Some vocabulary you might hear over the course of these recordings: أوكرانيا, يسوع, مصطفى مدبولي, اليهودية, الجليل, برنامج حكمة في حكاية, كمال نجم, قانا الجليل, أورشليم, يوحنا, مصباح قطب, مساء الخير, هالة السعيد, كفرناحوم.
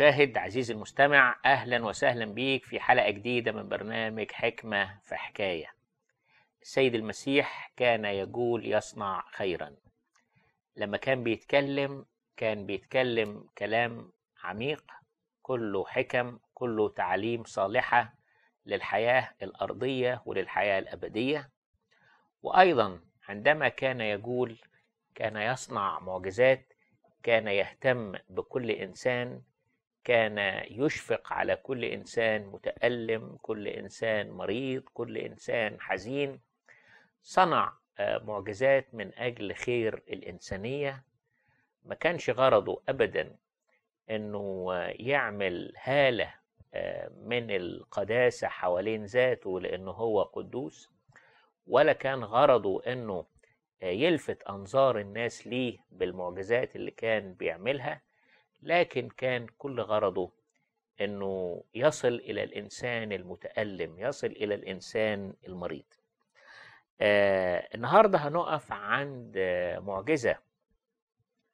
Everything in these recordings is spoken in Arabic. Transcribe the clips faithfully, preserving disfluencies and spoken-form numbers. المشاهد، عزيزي المستمع، أهلا وسهلا بيك في حلقة جديدة من برنامج حكمة في حكاية. السيد المسيح كان يقول يصنع خيرا. لما كان بيتكلم كان بيتكلم كلام عميق، كله حكم، كله تعليم صالحة للحياة الأرضية وللحياة الأبدية. وأيضا عندما كان يقول كان يصنع معجزات، كان يهتم بكل إنسان، كان يشفق على كل إنسان متألم، كل إنسان مريض، كل إنسان حزين. صنع معجزات من أجل خير الإنسانية. ما كانش غرضه أبدا أنه يعمل هالة من القداسة حوالين ذاته لأنه هو قدوس، ولا كان غرضه أنه يلفت أنظار الناس ليه بالمعجزات اللي كان بيعملها، لكن كان كل غرضه أنه يصل إلى الإنسان المتألم، يصل إلى الإنسان المريض. آه النهاردة هنقف عند معجزة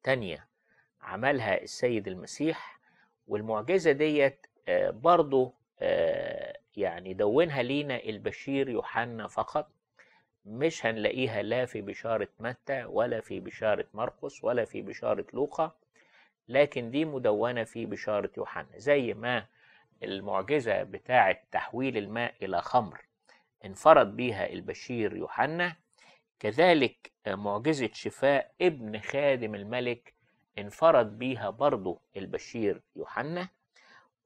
تانية عملها السيد المسيح، والمعجزة ديت آه برضو آه يعني دونها لينا البشير يوحنا فقط، مش هنلاقيها لا في بشارة متى ولا في بشارة مرقس ولا في بشارة لوقا، لكن دي مدونة في بشارة يوحنا. زي ما المعجزة بتاعة تحويل الماء إلى خمر انفرد بيها البشير يوحنا، كذلك معجزة شفاء ابن خادم الملك انفرد بيها برضو البشير يوحنا.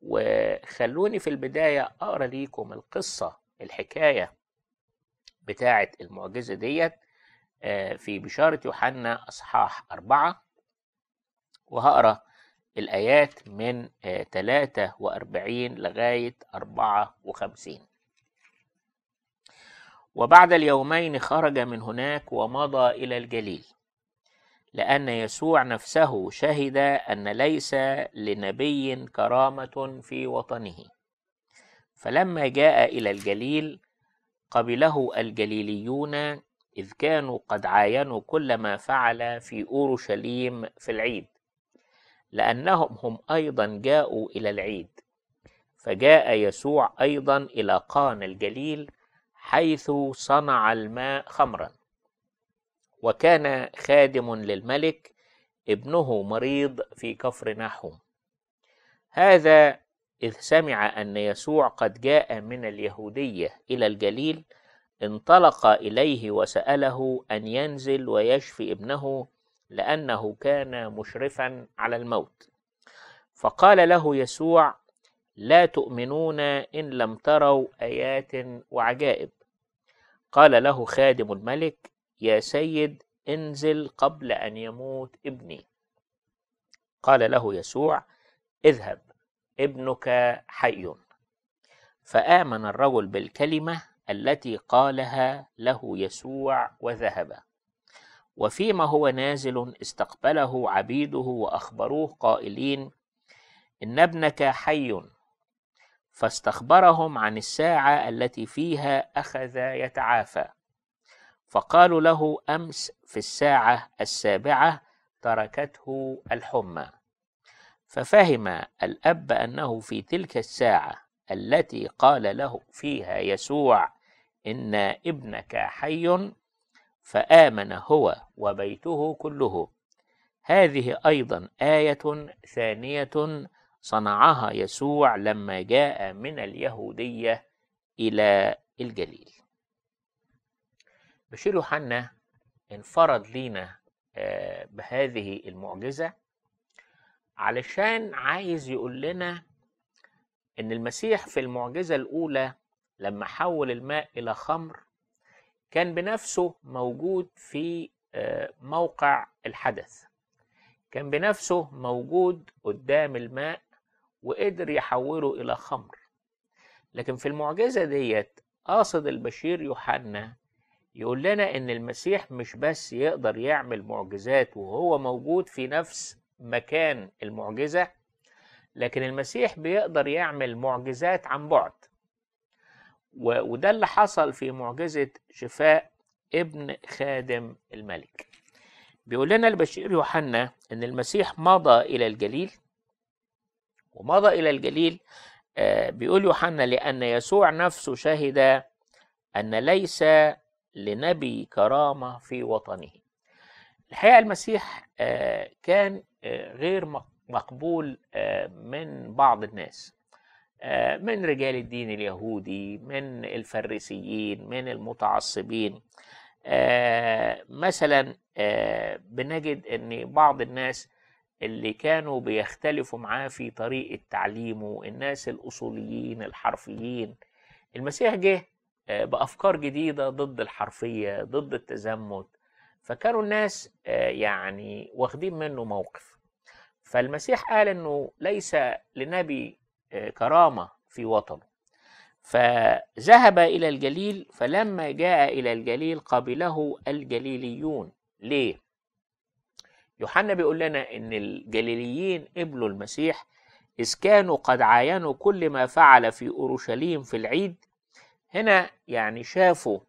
وخلوني في البداية أقرأ ليكم القصة، الحكاية بتاعة المعجزة ديت في بشارة يوحنا أصحاح أربعة، وهقرأ الآيات من ثلاثة وأربعين لغاية أربعة وخمسين. وبعد اليومين خرج من هناك ومضى إلى الجليل، لأن يسوع نفسه شهد أن ليس لنبي كرامة في وطنه. فلما جاء إلى الجليل قبله الجليليون، إذ كانوا قد عاينوا كل ما فعل في أورشليم في العيد، لأنهم هم أيضا جاءوا إلى العيد. فجاء يسوع أيضا إلى قانا الجليل، حيث صنع الماء خمرا. وكان خادم للملك ابنه مريض في كفر نحوم. هذا إذ سمع أن يسوع قد جاء من اليهودية إلى الجليل، انطلق إليه وسأله أن ينزل ويشفي ابنه، لأنه كان مشرفا على الموت. فقال له يسوع: لا تؤمنون إن لم تروا آيات وعجائب. قال له خادم الملك: يا سيد، انزل قبل أن يموت ابني. قال له يسوع: اذهب، ابنك حي. فآمن الرجل بالكلمة التي قالها له يسوع وذهب. وفيما هو نازل استقبله عبيده وأخبروه قائلين: إن ابنك حي. فاستخبرهم عن الساعة التي فيها أخذ يتعافى. فقالوا له: أمس في الساعة السابعة تركته الحمى. ففهم الأب أنه في تلك الساعة التي قال له فيها يسوع: إن ابنك حي، فآمن هو وبيته كله. هذه أيضا آية ثانية صنعها يسوع لما جاء من اليهودية إلى الجليل. بشير يوحنا انفرد لينا بهذه المعجزة علشان عايز يقول لنا إن المسيح في المعجزة الأولى لما حول الماء إلى خمر كان بنفسه موجود في موقع الحدث، كان بنفسه موجود قدام الماء وقدر يحوله إلى خمر. لكن في المعجزة ديت قاصد البشير يوحنا يقول لنا إن المسيح مش بس يقدر يعمل معجزات وهو موجود في نفس مكان المعجزة، لكن المسيح بيقدر يعمل معجزات عن بعد. وده اللي حصل في معجزة شفاء ابن خادم الملك. بيقول لنا البشير يوحنا إن المسيح مضى إلى الجليل ومضى إلى الجليل. بيقول يوحنا: لأن يسوع نفسه شهد أن ليس لنبي كرامة في وطنه. الحقيقة المسيح كان غير مقبول من بعض الناس، من رجال الدين اليهودي، من الفريسيين، من المتعصبين. مثلا بنجد أن بعض الناس اللي كانوا بيختلفوا معاه في طريقة تعليمه، الناس الأصوليين الحرفيين، المسيح جه بأفكار جديدة ضد الحرفية، ضد التزمت، فكانوا الناس يعني واخدين منه موقف. فالمسيح قال إنه ليس لنبي كرامة في وطنه. فذهب إلى الجليل، فلما جاء إلى الجليل قبله الجليليون. ليه؟ يوحنا بيقول لنا إن الجليليين قبلوا المسيح إذ كانوا قد عاينوا كل ما فعل في أورشليم في العيد. هنا يعني شافوا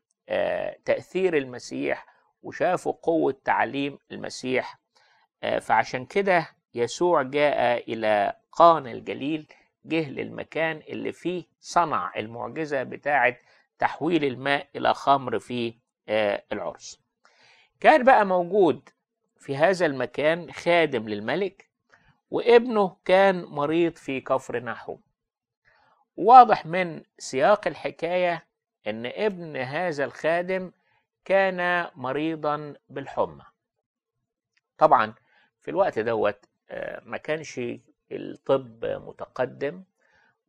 تأثير المسيح وشافوا قوة تعليم المسيح، فعشان كده يسوع جاء إلى قانا الجليل، جه للمكان اللي فيه صنع المعجزة بتاعة تحويل الماء إلى خمر في العرس. كان بقى موجود في هذا المكان خادم للملك وابنه كان مريض في كفرناحوم. واضح من سياق الحكاية أن ابن هذا الخادم كان مريضا بالحمى. طبعا في الوقت دوت ما كانش الطب متقدم،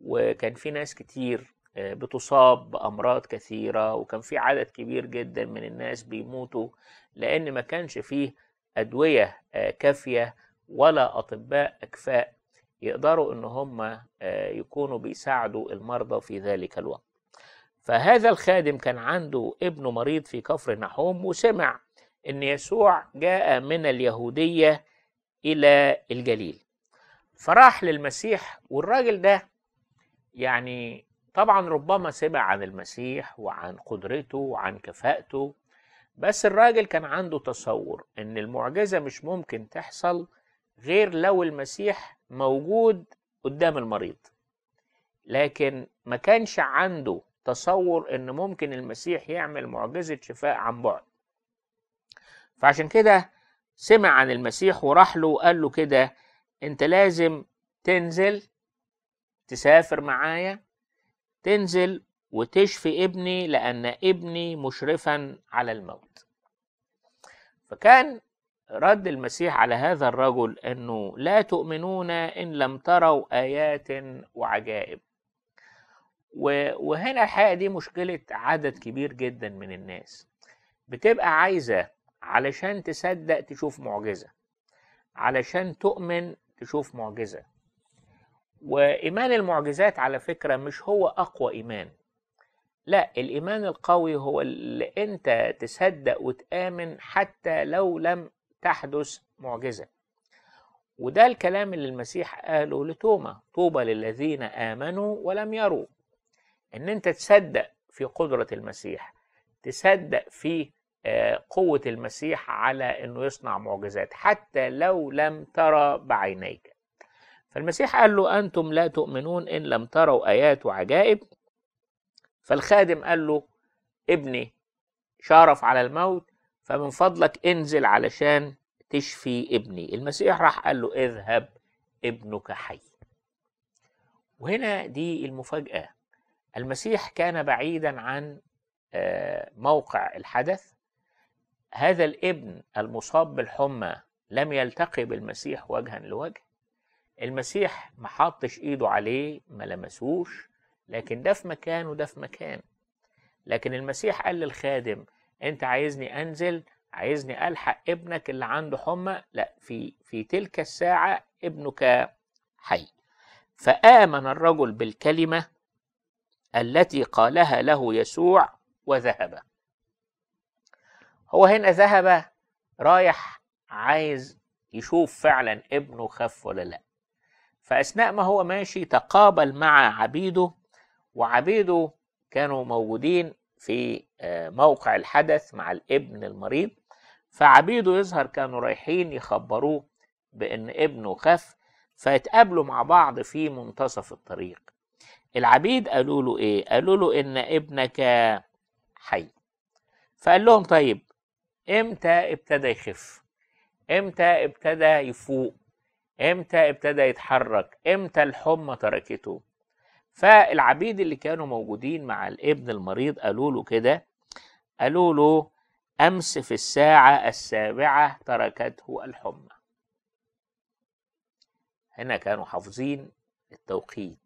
وكان في ناس كتير بتصاب بأمراض كثيرة، وكان في عدد كبير جدا من الناس بيموتوا لأن ما كانش فيه أدوية كافية ولا أطباء أكفاء يقدروا إن هم يكونوا بيساعدوا المرضى في ذلك الوقت. فهذا الخادم كان عنده ابنه مريض في كفرناحوم، وسمع إن يسوع جاء من اليهودية إلى الجليل، فراح للمسيح. والراجل ده يعني طبعا ربما سمع عن المسيح وعن قدرته وعن كفاءته، بس الراجل كان عنده تصور إن المعجزة مش ممكن تحصل غير لو المسيح موجود قدام المريض، لكن ما كانش عنده تصور إن ممكن المسيح يعمل معجزة شفاء عن بعد. فعشان كده سمع عن المسيح وراح له وقال له كده: أنت لازم تنزل تسافر معايا، تنزل وتشفي ابني لأن ابني مشرفا على الموت. فكان رد المسيح على هذا الرجل أنه لا تؤمنون إن لم تروا آيات وعجائب. وهنا الحقيقة دي مشكلة عدد كبير جدا من الناس، بتبقى عايزة علشان تصدق تشوف معجزة، علشان تؤمن تشوف معجزة. وإيمان المعجزات على فكرة مش هو أقوى إيمان، لا، الإيمان القوي هو اللي أنت تصدق وتآمن حتى لو لم تحدث معجزة. وده الكلام اللي المسيح قاله لتوما: طوبى للذين آمنوا ولم يروا. إن أنت تصدق في قدرة المسيح، تصدق في قوة المسيح على أنه يصنع معجزات حتى لو لم ترى بعينيك. فالمسيح قال له: أنتم لا تؤمنون إن لم تروا آيات وعجائب. فالخادم قال له: ابني شارف على الموت، فمن فضلك انزل علشان تشفي ابني. المسيح راح قال له: اذهب ابنك حي. وهنا دي المفاجأة، المسيح كان بعيدا عن موقع الحدث. هذا الابن المصاب بالحمى لم يلتقي بالمسيح وجها لوجه، المسيح ما حطش ايده عليه، ما لمسوش، لكن ده في مكان وده في مكان. لكن المسيح قال للخادم: انت عايزني انزل، عايزني الحق ابنك اللي عنده حمى؟ لا، في في تلك الساعة ابنك حي. فآمن الرجل بالكلمة التي قالها له يسوع وذهب. هو هنا ذهب رايح عايز يشوف فعلا ابنه خف ولا لا. فأثناء ما هو ماشي تقابل مع عبيده، وعبيده كانوا موجودين في موقع الحدث مع الابن المريض. فعبيده يظهر كانوا رايحين يخبروه بأن ابنه خف، فيتقابلوا مع بعض في منتصف الطريق. العبيد قالوا له ايه؟ قالوا له ان ابنك حي. فقال لهم طيب امتى ابتدى يخف؟ امتى ابتدى يفوق؟ امتى ابتدى يتحرك؟ امتى الحمى تركته؟ فالعبيد اللي كانوا موجودين مع الابن المريض قالوا له كده، قالوا له امس في الساعة السابعة تركته الحمى. هنا كانوا حافظين التوقيت،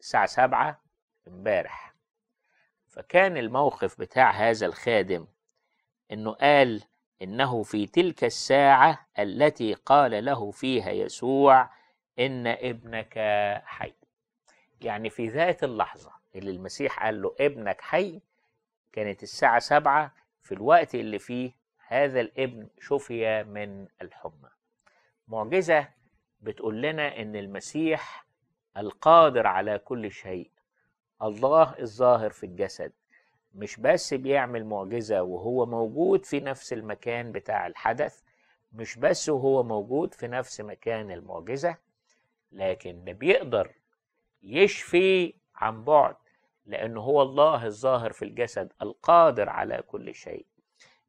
الساعة سبعة امبارح. فكان الموقف بتاع هذا الخادم انه قال انه في تلك الساعة التي قال له فيها يسوع ان ابنك حي. يعني في ذات اللحظة اللي المسيح قال له ابنك حي كانت الساعة سبعة، في الوقت اللي فيه هذا الابن شفي من الحمى. معجزة بتقول لنا ان المسيح القادر على كل شيء، الله الظاهر في الجسد، مش بس بيعمل معجزة وهو موجود في نفس المكان بتاع الحدث، مش بس وهو موجود في نفس مكان المعجزة، لكن ده بيقدر يشفي عن بعد، لأنه هو الله الظاهر في الجسد القادر على كل شيء.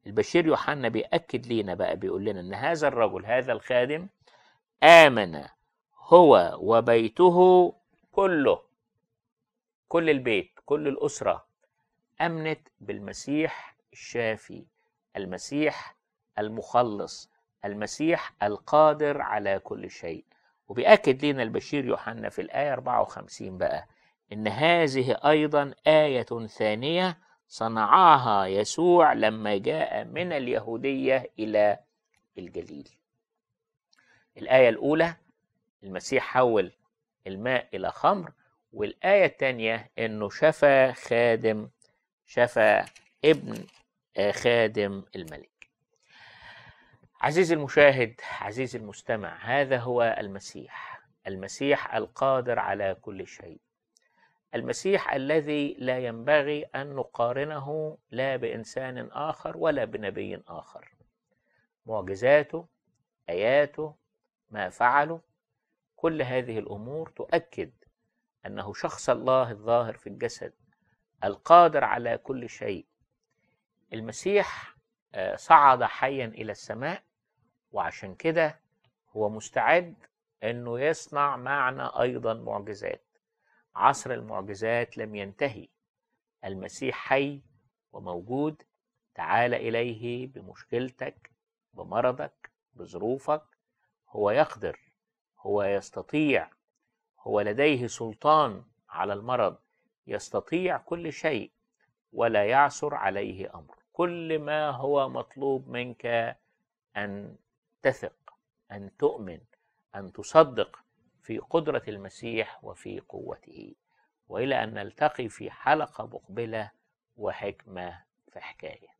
البشير يوحنا بيأكد لينا بقى، بيقول لنا إن هذا الرجل، هذا الخادم، آمن هو وبيته كله، كل البيت، كل الأسرة آمنت بالمسيح الشافي، المسيح المخلص، المسيح القادر على كل شيء. وبيأكد لنا البشير يوحنا في الآية أربعة وخمسين بقى إن هذه أيضا آية ثانية صنعها يسوع لما جاء من اليهودية إلى الجليل. الآية الأولى المسيح حول الماء إلى خمر، والآية الثانية إنه شفى خادم، شفى ابن خادم الملك. عزيزي المشاهد، عزيزي المستمع، هذا هو المسيح، المسيح القادر على كل شيء، المسيح الذي لا ينبغي أن نقارنه لا بإنسان آخر ولا بنبي آخر. معجزاته، آياته، ما فعله، كل هذه الأمور تؤكد أنه شخص الله الظاهر في الجسد القادر على كل شيء. المسيح صعد حيا إلى السماء، وعشان كده هو مستعد أنه يصنع معنا أيضا معجزات. عصر المعجزات لم ينتهي، المسيح حي وموجود. تعال إليه بمشكلتك، بمرضك، بظروفك، هو يقدر، هو يستطيع، هو لديه سلطان على المرض، يستطيع كل شيء ولا يعثر عليه أمر. كل ما هو مطلوب منك أن تثق، أن تؤمن، أن تصدق في قدرة المسيح وفي قوته. وإلى أن نلتقي في حلقة مقبلة وحكمة في حكاية.